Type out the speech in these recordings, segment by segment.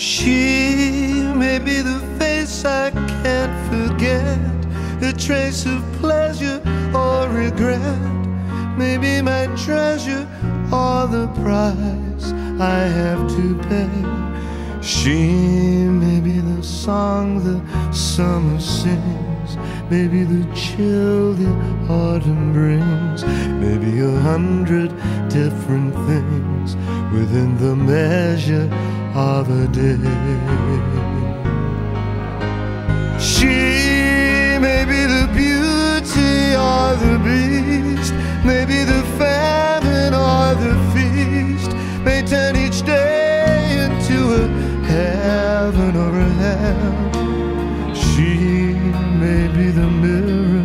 She may be the face I can't forget, a trace of pleasure or regret, maybe my treasure or the price I have to pay. She may be the song the summer sings, maybe the chill the autumn brings, maybe 100 different things within the measure of a day. She may be the beauty or the beast, maybe the famine or the feast, may turn each day into a heaven or a hell. She may be the mirror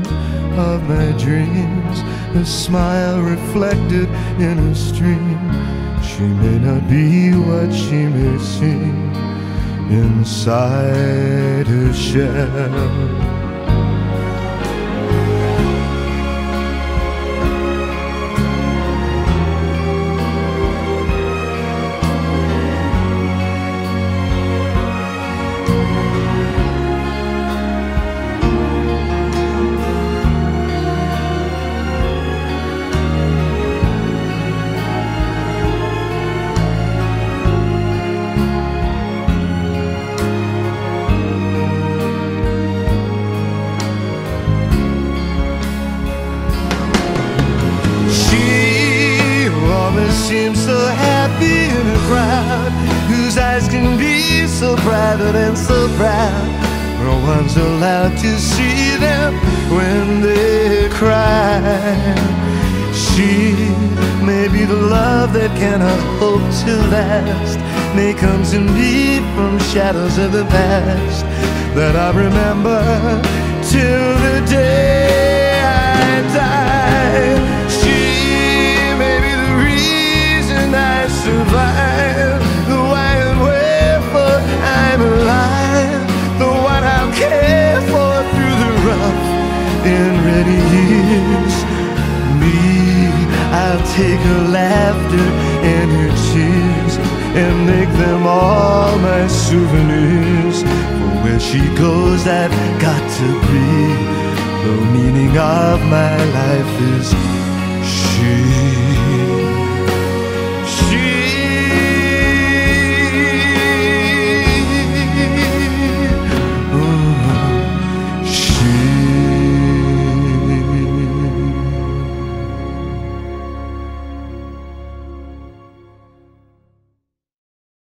of my dreams, a smile reflected in a stream. She may not be what she may seem inside her shell. Seems so happy in a crowd whose eyes can be so private and so proud. No one's allowed to see them when they cry. She may be the love that cannot hope to last, may comes to me from shadows of the past that I remember till the day I die. I survive the why and wherefore I'm alive, the one I'll care for through the rough and ready years. Me, I'll take her laughter and her tears and make them all my souvenirs. For where she goes, I've got to be. The meaning of my life is she.